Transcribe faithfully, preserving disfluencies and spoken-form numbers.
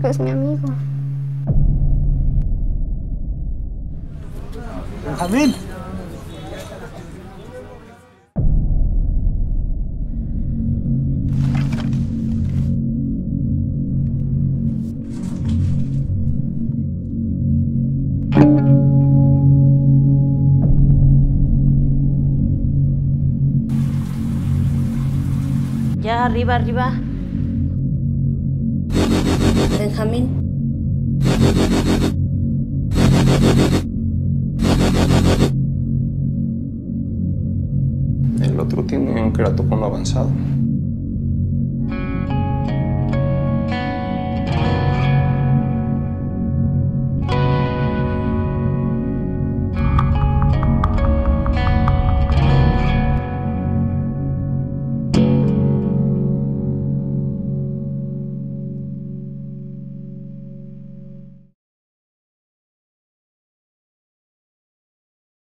porque es mi amigo. Benjamín. Ya, arriba, arriba. Benjamín. El otro tiene un queratocono avanzado.